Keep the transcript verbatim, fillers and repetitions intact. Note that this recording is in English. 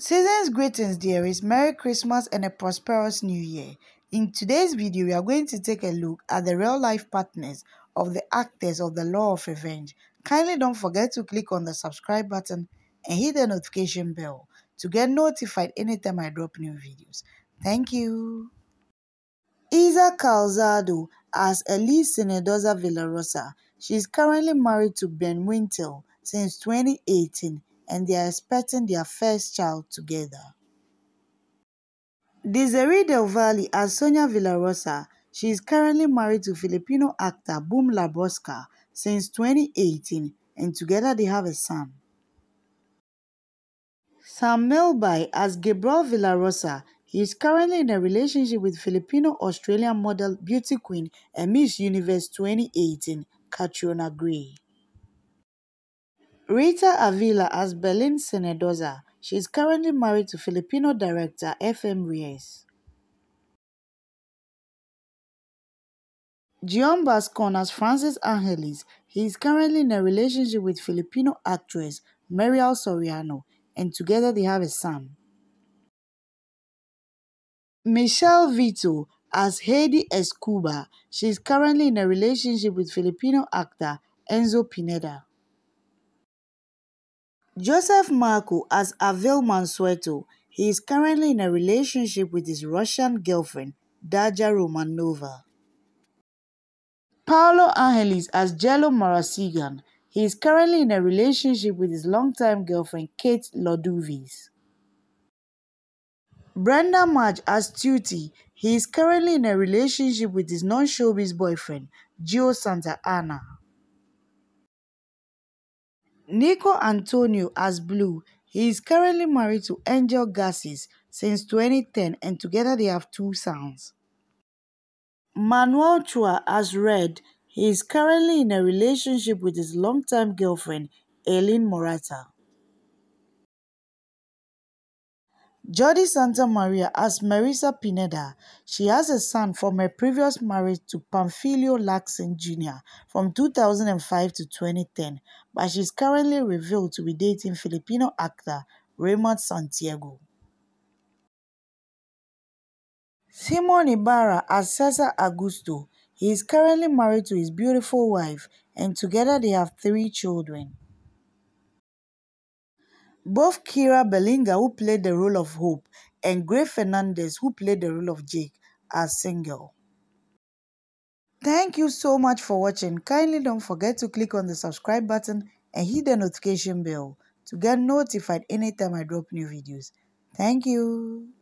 Season's greetings, dearies. Merry Christmas and a prosperous new year. In today's video, we are going to take a look at the real-life partners of the actors of The Law of Revenge. Kindly don't forget to click on the subscribe button and hit the notification bell to get notified anytime I drop new videos. Thank you. Isa Calzado as Elise Senedoza Villarosa. She is currently married to Ben Wintel since twenty eighteen. And they are expecting their first child together. Desiree Del Valle as Sonia Villarosa. She is currently married to Filipino actor Boom Labusca since twenty eighteen, and together they have a son. Sam Milby as Gabriel Villarosa. He is currently in a relationship with Filipino-Australian model, beauty queen, and Miss Universe twenty eighteen, Catriona Gray. Rita Avila as Belen Senedoza. She is currently married to Filipino director F M Reyes. Dion Bascon as Frances Angelis. He is currently in a relationship with Filipino actress Mariel Soriano, and together they have a son. Michelle Vito as Heidi Escuba. She is currently in a relationship with Filipino actor Enzo Pineda. Joseph Marco as Avel Mansueto. He is currently in a relationship with his Russian girlfriend, Daja Romanova. Paolo Angelis as Jello Marasigan. He is currently in a relationship with his longtime girlfriend, Kate Loduvis. Brenda Marge as Tuti. He is currently in a relationship with his non-showbiz boyfriend, Gio Santa Ana. Nico Antonio as Blue. He is currently married to Angel Garces since twenty ten, and together they have two sons. Manuel Chua as Red. He is currently in a relationship with his longtime girlfriend, Eileen Morata. Jordi Santa Maria as Marisa Pineda. She has a son from her previous marriage to Pamphilio Laxon Junior from two thousand five to twenty ten, but she is currently revealed to be dating Filipino actor Raymond Santiago. Simon Ibarra as Cesar Augusto. He is currently married to his beautiful wife, and together they have three children. Both Kira Belinga, who played the role of Hope, and Gray Fernandez, who played the role of Jake, are single. Thank you so much for watching. Kindly don't forget to click on the subscribe button and hit the notification bell to get notified anytime I drop new videos. Thank you.